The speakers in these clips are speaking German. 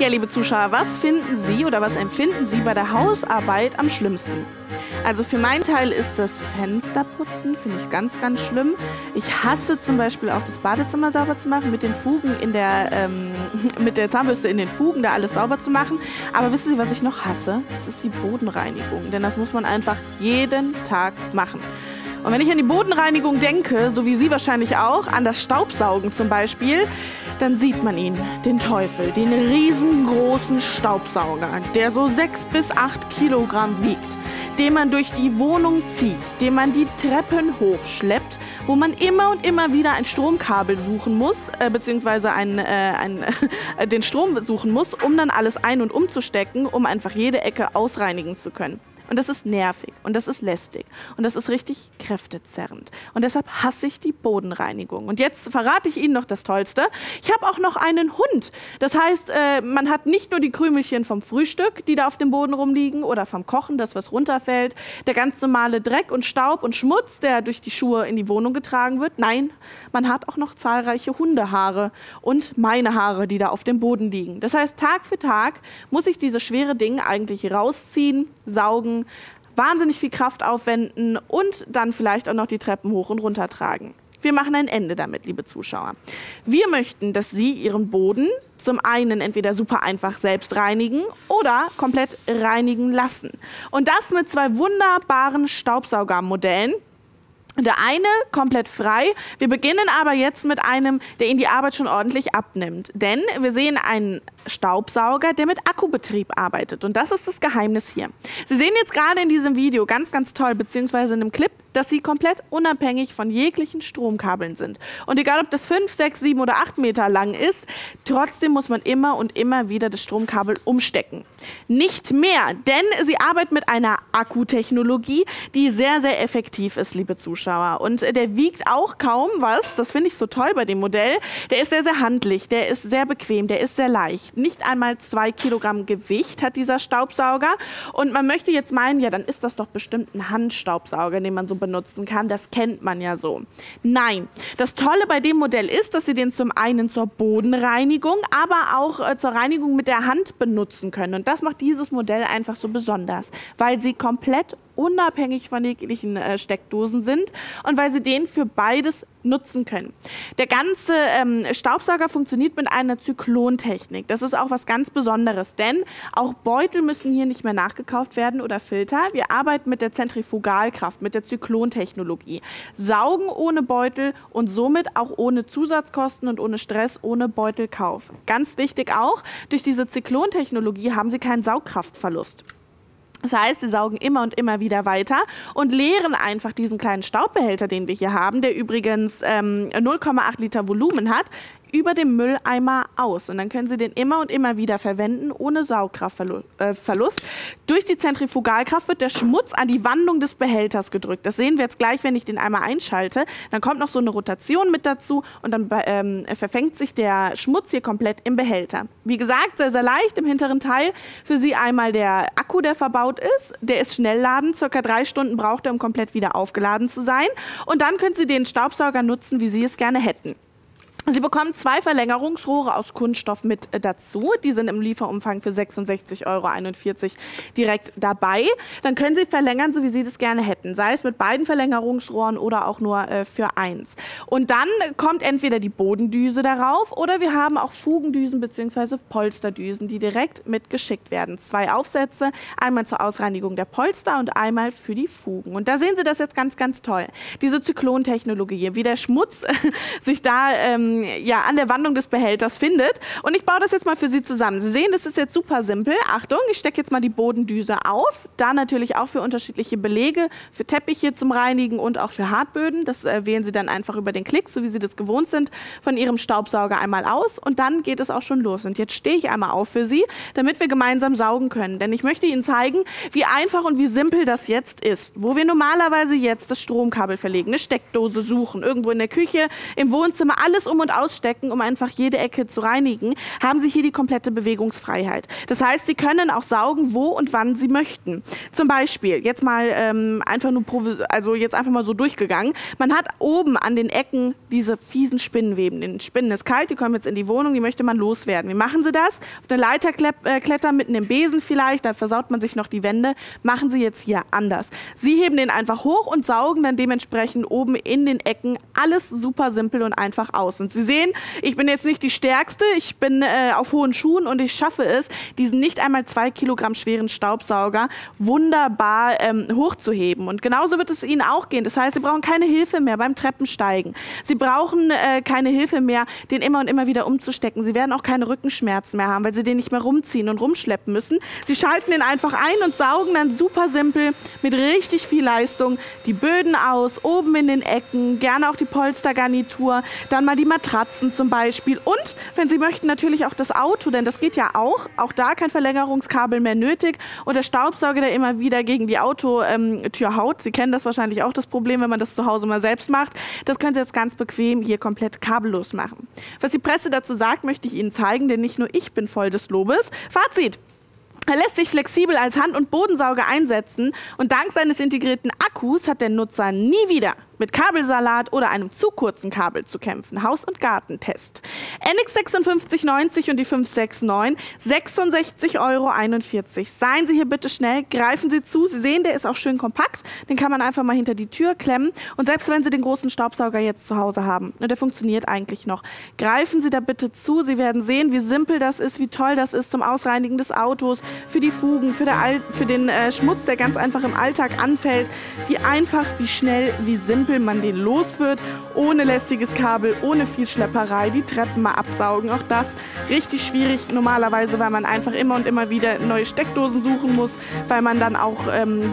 Ja, liebe Zuschauer, was finden Sie oder was empfinden Sie bei der Hausarbeit am schlimmsten? Also für meinen Teil ist das Fensterputzen, finde ich ganz, ganz schlimm. Ich hasse zum Beispiel auch das Badezimmer sauber zu machen, mit den Fugen in der, mit der Zahnbürste in den Fugen da alles sauber zu machen. Aber wissen Sie, was ich noch hasse? Das ist die Bodenreinigung, denn das muss man einfach jeden Tag machen. Und wenn ich an die Bodenreinigung denke, so wie Sie wahrscheinlich auch, an das Staubsaugen zum Beispiel, dann sieht man ihn, den Teufel, den riesengroßen Staubsauger, der so 6 bis 8 Kilogramm wiegt, den man durch die Wohnung zieht, den man die Treppen hochschleppt, wo man immer und immer wieder ein Stromkabel suchen muss, beziehungsweise den Strom suchen muss, um dann alles ein- und umzustecken, um einfach jede Ecke ausreinigen zu können. Und das ist nervig und das ist lästig und das ist richtig kräftezerrend. Und deshalb hasse ich die Bodenreinigung. Und jetzt verrate ich Ihnen noch das Tollste. Ich habe auch noch einen Hund. Das heißt, man hat nicht nur die Krümelchen vom Frühstück, die da auf dem Boden rumliegen oder vom Kochen, das was runterfällt. Der ganz normale Dreck und Staub und Schmutz, der durch die Schuhe in die Wohnung getragen wird. Nein, man hat auch noch zahlreiche Hundehaare und meine Haare, die da auf dem Boden liegen. Das heißt, Tag für Tag muss ich diese schweren Dinge eigentlich rausziehen, saugen, wahnsinnig viel Kraft aufwenden und dann vielleicht auch noch die Treppen hoch und runter tragen. Wir machen ein Ende damit, liebe Zuschauer. Wir möchten, dass Sie Ihren Boden zum einen entweder super einfach selbst reinigen oder komplett reinigen lassen. Und das mit 2 wunderbaren Staubsaugermodellen. Der eine komplett frei. Wir beginnen aber jetzt mit einem, der Ihnen die Arbeit schon ordentlich abnimmt. Denn wir sehen einen Staubsauger, der mit Akkubetrieb arbeitet. Und das ist das Geheimnis hier. Sie sehen jetzt gerade in diesem Video ganz, ganz toll, beziehungsweise in einem Clip, dass sie komplett unabhängig von jeglichen Stromkabeln sind. Und egal, ob das 5, 6, 7 oder 8 Meter lang ist, trotzdem muss man immer und immer wieder das Stromkabel umstecken. Nicht mehr, denn sie arbeiten mit einer Akkutechnologie, die sehr, sehr effektiv ist, liebe Zuschauer. Und der wiegt auch kaum was, das finde ich so toll bei dem Modell. Der ist sehr, sehr handlich, der ist sehr bequem, der ist sehr leicht. Nicht einmal 2 Kilogramm Gewicht hat dieser Staubsauger. Und man möchte jetzt meinen, ja, dann ist das doch bestimmt ein Handstaubsauger, den man so benutzen kann. Das kennt man ja so. Nein, das Tolle bei dem Modell ist, dass Sie den zum einen zur Bodenreinigung, aber auch zur Reinigung mit der Hand benutzen können. Und das macht dieses Modell einfach so besonders, weil Sie komplett unabhängig von jeglichen Steckdosen sind und weil Sie den für beides nutzen können. Der ganze Staubsauger funktioniert mit einer Zyklontechnik. Das ist auch was ganz Besonderes, denn auch Beutel müssen hier nicht mehr nachgekauft werden oder Filter. Wir arbeiten mit der Zentrifugalkraft, mit der Zyklontechnologie. Saugen ohne Beutel und somit auch ohne Zusatzkosten und ohne Stress, ohne Beutelkauf. Ganz wichtig auch, durch diese Zyklontechnologie haben Sie keinen Saugkraftverlust. Das heißt, sie saugen immer und immer wieder weiter und leeren einfach diesen kleinen Staubbehälter, den wir hier haben, der übrigens 0,8 Liter Volumen hat, über dem Mülleimer aus. Und dann können Sie den immer und immer wieder verwenden, ohne Saugkraftverlust. Durch die Zentrifugalkraft wird der Schmutz an die Wandung des Behälters gedrückt. Das sehen wir jetzt gleich, wenn ich den einmal einschalte. Dann kommt noch so eine Rotation mit dazu und dann verfängt sich der Schmutz hier komplett im Behälter. Wie gesagt, sehr, sehr leicht im hinteren Teil. Für Sie einmal der Akku, der verbaut ist. Der ist schnellladen. Circa 3 Stunden braucht er, um komplett wieder aufgeladen zu sein. Und dann können Sie den Staubsauger nutzen, wie Sie es gerne hätten. Sie bekommen 2 Verlängerungsrohre aus Kunststoff mit dazu. Die sind im Lieferumfang für 66,41 € direkt dabei. Dann können Sie verlängern, so wie Sie das gerne hätten. Sei es mit beiden Verlängerungsrohren oder auch nur für 1. Und dann kommt entweder die Bodendüse darauf oder wir haben auch Fugendüsen bzw. Polsterdüsen, die direkt mitgeschickt werden. 2 Aufsätze, einmal zur Ausreinigung der Polster und einmal für die Fugen. Und da sehen Sie das jetzt ganz, ganz toll. Diese Zyklontechnologie, wie der Schmutz sich da ja, an der Wandung des Behälters findet. Und ich baue das jetzt mal für Sie zusammen. Sie sehen, das ist jetzt super simpel. Achtung, ich stecke jetzt mal die Bodendüse auf. Da natürlich auch für unterschiedliche Belege, für Teppiche zum Reinigen und auch für Hartböden. Das wählen Sie dann einfach über den Klick, so wie Sie das gewohnt sind, von Ihrem Staubsauger einmal aus. Und dann geht es auch schon los. Und jetzt stehe ich einmal auf für Sie, damit wir gemeinsam saugen können. Denn ich möchte Ihnen zeigen, wie einfach und wie simpel das jetzt ist. Wo wir normalerweise jetzt das Stromkabel verlegen, eine Steckdose suchen, irgendwo in der Küche, im Wohnzimmer, alles um und ausstecken, um einfach jede Ecke zu reinigen, haben Sie hier die komplette Bewegungsfreiheit. Das heißt, Sie können auch saugen, wo und wann Sie möchten. Zum Beispiel, jetzt mal einfach mal so durchgegangen, man hat oben an den Ecken diese fiesen Spinnenweben. Den Spinnen ist kalt, die kommen jetzt in die Wohnung, die möchte man loswerden. Wie machen Sie das? Auf eine Leiter klettern, mit einem Besen vielleicht, da versaut man sich noch die Wände. Machen Sie jetzt hier anders. Sie heben den einfach hoch und saugen dann dementsprechend oben in den Ecken alles super simpel und einfach aus. Und Sie sehen, ich bin jetzt nicht die Stärkste, ich bin auf hohen Schuhen und ich schaffe es, diesen nicht einmal 2 Kilogramm schweren Staubsauger wunderbar hochzuheben. Und genauso wird es Ihnen auch gehen. Das heißt, Sie brauchen keine Hilfe mehr beim Treppensteigen. Sie brauchen keine Hilfe mehr, den immer und immer wieder umzustecken. Sie werden auch keine Rückenschmerzen mehr haben, weil Sie den nicht mehr rumziehen und rumschleppen müssen. Sie schalten den einfach ein und saugen dann super simpel mit richtig viel Leistung die Böden aus, oben in den Ecken, gerne auch die Polstergarnitur, dann mal die Matratzen zum Beispiel und, wenn Sie möchten, natürlich auch das Auto, denn das geht ja auch. Auch da kein Verlängerungskabel mehr nötig und der Staubsauger, der immer wieder gegen die Autotür haut. Sie kennen das wahrscheinlich auch, das Problem, wenn man das zu Hause mal selbst macht. Das können Sie jetzt ganz bequem hier komplett kabellos machen. Was die Presse dazu sagt, möchte ich Ihnen zeigen, denn nicht nur ich bin voll des Lobes. Fazit! Er lässt sich flexibel als Hand- und Bodensauger einsetzen und dank seines integrierten Akkus hat der Nutzer nie wieder mit Kabelsalat oder einem zu kurzen Kabel zu kämpfen. Haus- und Gartentest. NX 5690 und die 569, 66,41 €. Seien Sie hier bitte schnell, greifen Sie zu. Sie sehen, der ist auch schön kompakt. Den kann man einfach mal hinter die Tür klemmen. Und selbst wenn Sie den großen Staubsauger jetzt zu Hause haben, ne, der funktioniert eigentlich noch, greifen Sie da bitte zu. Sie werden sehen, wie simpel das ist, wie toll das ist zum Ausreinigen des Autos, für die Fugen, für den Schmutz, der ganz einfach im Alltag anfällt. Wie einfach, wie schnell, wie simpel man den los wird, ohne lästiges Kabel, ohne viel Schlepperei, die Treppen mal absaugen, auch das richtig schwierig normalerweise, weil man einfach immer und immer wieder neue Steckdosen suchen muss, weil man dann auch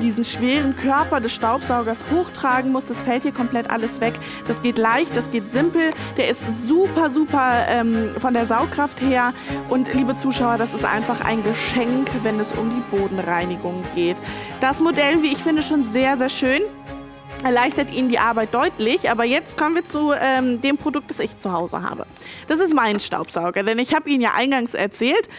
diesen schweren Körper des Staubsaugers hochtragen muss, das fällt hier komplett alles weg, das geht leicht, das geht simpel, der ist super, super von der Saugkraft her und liebe Zuschauer, das ist einfach ein Geschenk, wenn es um die Bodenreinigung geht. Das Modell, wie ich finde, schon sehr, sehr schön. Erleichtert Ihnen die Arbeit deutlich, aber jetzt kommen wir zu dem Produkt, das ich zu Hause habe. Das ist mein Staubsauger, denn ich habe Ihnen ja eingangs erzählt,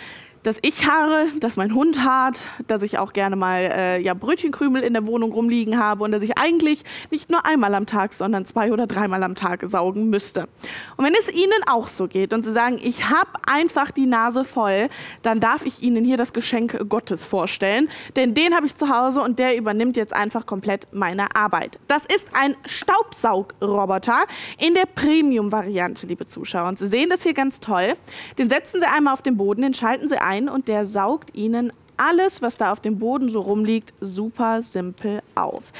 dass ich haare, dass mein Hund haart, dass ich auch gerne mal ja, Brötchenkrümel in der Wohnung rumliegen habe und dass ich eigentlich nicht nur einmal am Tag, sondern 2 oder 3 Mal am Tag saugen müsste. Und wenn es Ihnen auch so geht und Sie sagen, ich habe einfach die Nase voll, dann darf ich Ihnen hier das Geschenk Gottes vorstellen, denn den habe ich zu Hause und der übernimmt jetzt einfach komplett meine Arbeit. Das ist ein Staubsaugroboter in der Premium-Variante, liebe Zuschauer. Und Sie sehen das hier ganz toll. Den setzen Sie einmal auf den Boden, den schalten Sie ein und der saugt Ihnen alles, was da auf dem Boden so rumliegt, super simpel auf.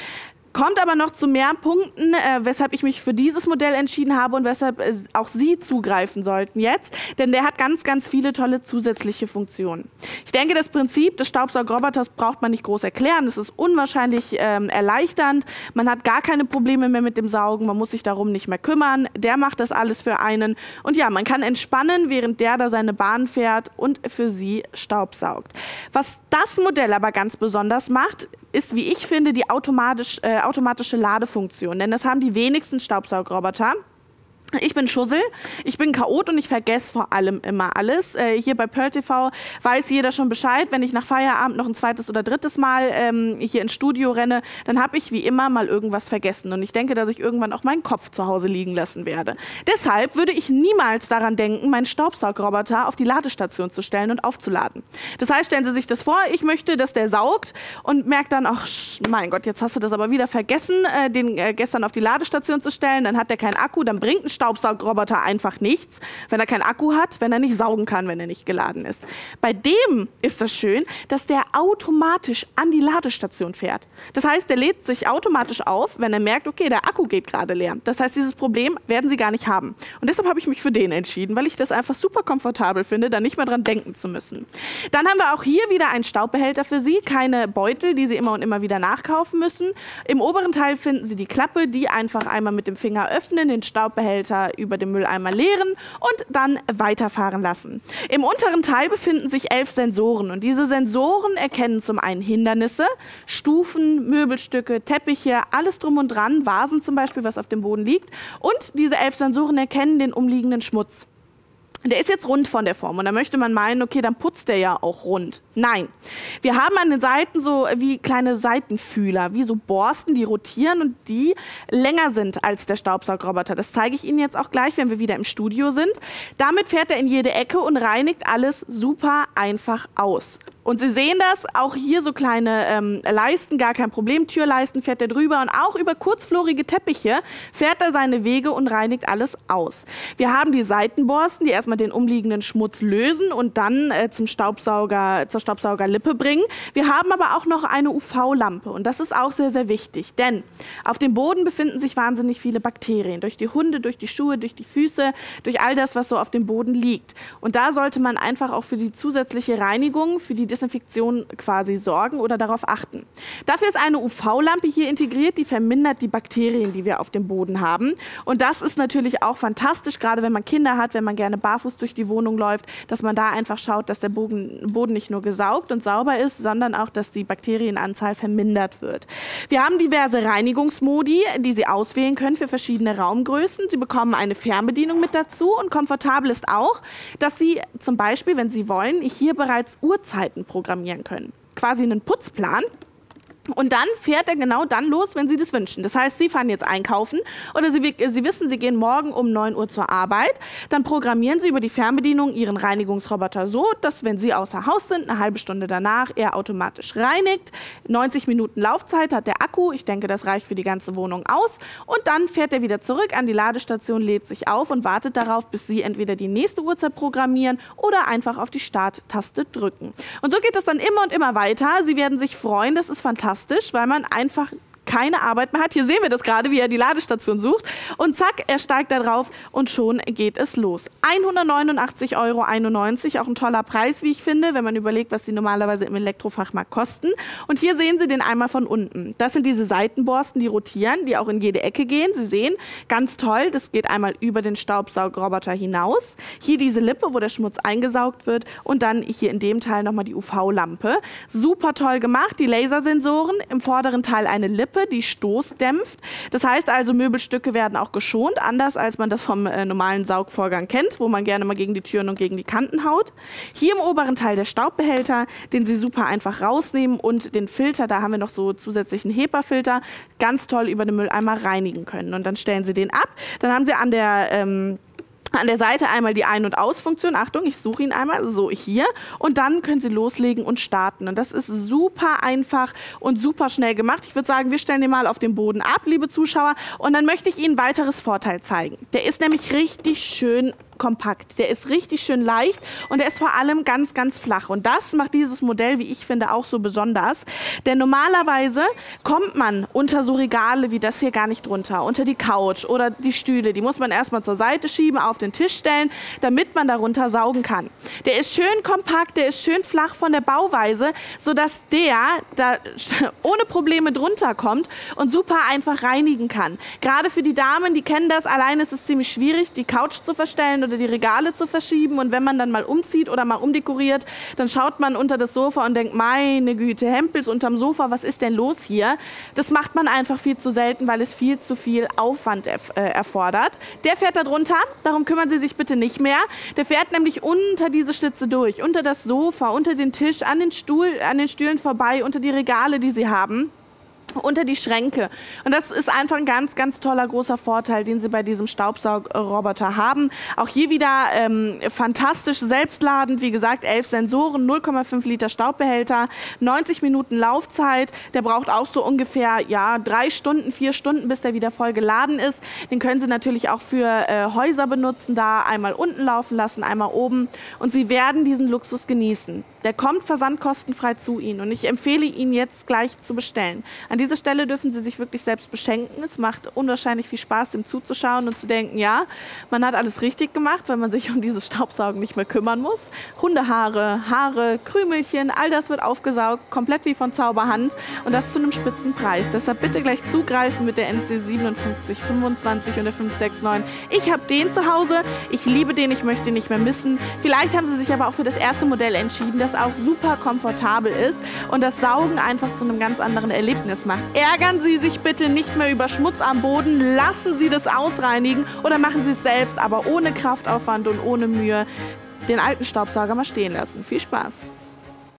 Kommt aber noch zu mehr Punkten, weshalb ich mich für dieses Modell entschieden habe und weshalb auch Sie zugreifen sollten jetzt, denn der hat ganz, ganz viele tolle zusätzliche Funktionen. Ich denke, das Prinzip des Staubsaugroboters braucht man nicht groß erklären. Es ist unwahrscheinlich erleichternd. Man hat gar keine Probleme mehr mit dem Saugen. Man muss sich darum nicht mehr kümmern. Der macht das alles für einen. Und ja, man kann entspannen, während der da seine Bahn fährt und für Sie staubsaugt. Was das Modell aber ganz besonders macht, ist, wie ich finde, die automatische Ladefunktion. Denn das haben die wenigsten Staubsaugroboter. Ich bin Schussel, ich bin Chaot und ich vergesse vor allem immer alles. Hier bei Pearl TV weiß jeder schon Bescheid, wenn ich nach Feierabend noch ein 2. oder 3. Mal hier ins Studio renne, dann habe ich wie immer mal irgendwas vergessen. Und ich denke, dass ich irgendwann auch meinen Kopf zu Hause liegen lassen werde. Deshalb würde ich niemals daran denken, meinen Staubsaugroboter auf die Ladestation zu stellen und aufzuladen. Das heißt, stellen Sie sich das vor, ich möchte, dass der saugt und merkt dann, ach mein Gott, jetzt hast du das aber wieder vergessen, den gestern auf die Ladestation zu stellen, dann hat der keinen Akku, dann bringt ein Staubsaugroboter einfach nichts, wenn er keinen Akku hat, wenn er nicht saugen kann, wenn er nicht geladen ist. Bei dem ist das schön, dass der automatisch an die Ladestation fährt. Das heißt, der lädt sich automatisch auf, wenn er merkt, okay, der Akku geht gerade leer. Das heißt, dieses Problem werden Sie gar nicht haben. Und deshalb habe ich mich für den entschieden, weil ich das einfach super komfortabel finde, da nicht mehr dran denken zu müssen. Dann haben wir auch hier wieder einen Staubbehälter für Sie, keine Beutel, die Sie immer und immer wieder nachkaufen müssen. Im oberen Teil finden Sie die Klappe, die einfach einmal mit dem Finger öffnen, den Staubbehälter über den Mülleimer leeren und dann weiterfahren lassen. Im unteren Teil befinden sich 11 Sensoren und diese Sensoren erkennen zum einen Hindernisse, Stufen, Möbelstücke, Teppiche, alles drum und dran, Vasen zum Beispiel, was auf dem Boden liegt. Und diese 11 Sensoren erkennen den umliegenden Schmutz. Der ist jetzt rund von der Form und da möchte man meinen, okay, dann putzt der ja auch rund. Nein, wir haben an den Seiten so wie kleine Seitenfühler, wie so Borsten, die rotieren und die länger sind als der Staubsaugerroboter. Das zeige ich Ihnen jetzt auch gleich, wenn wir wieder im Studio sind. Damit fährt er in jede Ecke und reinigt alles super einfach aus. Und Sie sehen das, auch hier so kleine Leisten, gar kein Problem, Türleisten fährt er drüber und auch über kurzflorige Teppiche fährt er seine Wege und reinigt alles aus. Wir haben die Seitenborsten, die erstmal den umliegenden Schmutz lösen und dann zur Staubsaugerlippe bringen. Wir haben aber auch noch eine UV-Lampe und das ist auch sehr, sehr wichtig, denn auf dem Boden befinden sich wahnsinnig viele Bakterien, durch die Hunde, durch die Schuhe, durch die Füße, durch all das, was so auf dem Boden liegt. Und da sollte man einfach auch für die zusätzliche Reinigung, für die Desinfektion quasi sorgen oder darauf achten. Dafür ist eine UV-Lampe hier integriert, die vermindert die Bakterien, die wir auf dem Boden haben. Und das ist natürlich auch fantastisch, gerade wenn man Kinder hat, wenn man gerne barfuß durch die Wohnung läuft, dass man da einfach schaut, dass der Boden nicht nur gesaugt und sauber ist, sondern auch, dass die Bakterienanzahl vermindert wird. Wir haben diverse Reinigungsmodi, die Sie auswählen können für verschiedene Raumgrößen. Sie bekommen eine Fernbedienung mit dazu und komfortabel ist auch, dass Sie zum Beispiel, wenn Sie wollen, hier bereits Uhrzeiten programmieren können. Quasi einen Putzplan. Und dann fährt er genau dann los, wenn Sie das wünschen. Das heißt, Sie fahren jetzt einkaufen oder Sie wissen, Sie gehen morgen um 9 Uhr zur Arbeit. Dann programmieren Sie über die Fernbedienung Ihren Reinigungsroboter so, dass, wenn Sie außer Haus sind, eine halbe Stunde danach er automatisch reinigt. 90 Minuten Laufzeit hat der Akku. Ich denke, das reicht für die ganze Wohnung aus. Und dann fährt er wieder zurück an die Ladestation, lädt sich auf und wartet darauf, bis Sie entweder die nächste Uhrzeit programmieren oder einfach auf die Starttaste drücken. Und so geht es dann immer und immer weiter. Sie werden sich freuen. Das ist fantastisch, weil man einfach keine Arbeit mehr hat. Hier sehen wir das gerade, wie er die Ladestation sucht. Und zack, er steigt da drauf und schon geht es los. 189,91 €, auch ein toller Preis, wie ich finde, wenn man überlegt, was die normalerweise im Elektrofachmarkt kosten. Und hier sehen Sie den einmal von unten. Das sind diese Seitenborsten, die rotieren, die auch in jede Ecke gehen. Sie sehen, ganz toll, das geht einmal über den Staubsaugerroboter hinaus. Hier diese Lippe, wo der Schmutz eingesaugt wird und dann hier in dem Teil nochmal die UV-Lampe. Super toll gemacht, die Lasersensoren, im vorderen Teil eine Lippe, die Stoß dämpft. Das heißt also, Möbelstücke werden auch geschont, anders als man das vom normalen Saugvorgang kennt, wo man gerne mal gegen die Türen und gegen die Kanten haut. Hier im oberen Teil der Staubbehälter, den Sie super einfach rausnehmen und den Filter, da haben wir noch so zusätzlichen HEPA-Filter, ganz toll über den Mülleimer reinigen können. Und dann stellen Sie den ab, dann haben Sie an der Seite einmal die Ein- und Aus-Funktion. Achtung, ich suche ihn einmal. So, hier. Und dann können Sie loslegen und starten. Und das ist super einfach und super schnell gemacht. Ich würde sagen, wir stellen den mal auf den Boden ab, liebe Zuschauer. Und dann möchte ich Ihnen ein weiteres Vorteil zeigen. Der ist nämlich richtig schön kompakt. Der ist richtig schön leicht und der ist vor allem ganz, ganz flach. Und das macht dieses Modell, wie ich finde, auch so besonders. Denn normalerweise kommt man unter so Regale wie das hier gar nicht drunter, unter die Couch oder die Stühle. Die muss man erstmal zur Seite schieben, auf den Tisch stellen, damit man darunter saugen kann. Der ist schön kompakt, der ist schön flach von der Bauweise, sodass der da ohne Probleme drunter kommt und super einfach reinigen kann. Gerade für die Damen, die kennen das, alleine ist es ziemlich schwierig, die Couch zu verstellen oder die Regale zu verschieben, und wenn man dann mal umzieht oder mal umdekoriert, dann schaut man unter das Sofa und denkt, meine Güte, Hempels unterm Sofa, was ist denn los hier? Das macht man einfach viel zu selten, weil es viel zu viel Aufwand erfordert. Der fährt da drunter, darum kümmern Sie sich bitte nicht mehr. Der fährt nämlich unter diese Schlitze durch, unter das Sofa, unter den Tisch, an den Stühlen vorbei, unter die Regale, die Sie haben, unter die Schränke. Und das ist einfach ein ganz, ganz toller, großer Vorteil, den Sie bei diesem Staubsaugerroboter haben. Auch hier wieder fantastisch selbstladend, wie gesagt, 11 Sensoren, 0,5 Liter Staubbehälter, 90 Minuten Laufzeit. Der braucht auch so ungefähr, ja, 3 Stunden, 4 Stunden, bis der wieder voll geladen ist. Den können Sie natürlich auch für Häuser benutzen, da einmal unten laufen lassen, einmal oben. Und Sie werden diesen Luxus genießen. Der kommt versandkostenfrei zu Ihnen und ich empfehle Ihnen jetzt gleich zu bestellen. An dieser Stelle dürfen Sie sich wirklich selbst beschenken. Es macht unwahrscheinlich viel Spaß, dem zuzuschauen und zu denken, ja, man hat alles richtig gemacht, weil man sich um dieses Staubsaugen nicht mehr kümmern muss. Hundehaare, Haare, Krümelchen, all das wird aufgesaugt, komplett wie von Zauberhand und das zu einem spitzen Preis. Deshalb bitte gleich zugreifen mit der NC 5725 und der 569. Ich habe den zu Hause, ich liebe den, ich möchte ihn nicht mehr missen. Vielleicht haben Sie sich aber auch für das erste Modell entschieden, das auch super komfortabel ist und das Saugen einfach zu einem ganz anderen Erlebnis macht. Ärgern Sie sich bitte nicht mehr über Schmutz am Boden, lassen Sie das ausreinigen oder machen Sie es selbst, aber ohne Kraftaufwand und ohne Mühe den alten Staubsauger mal stehen lassen. Viel Spaß!